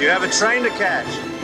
You have a train to catch.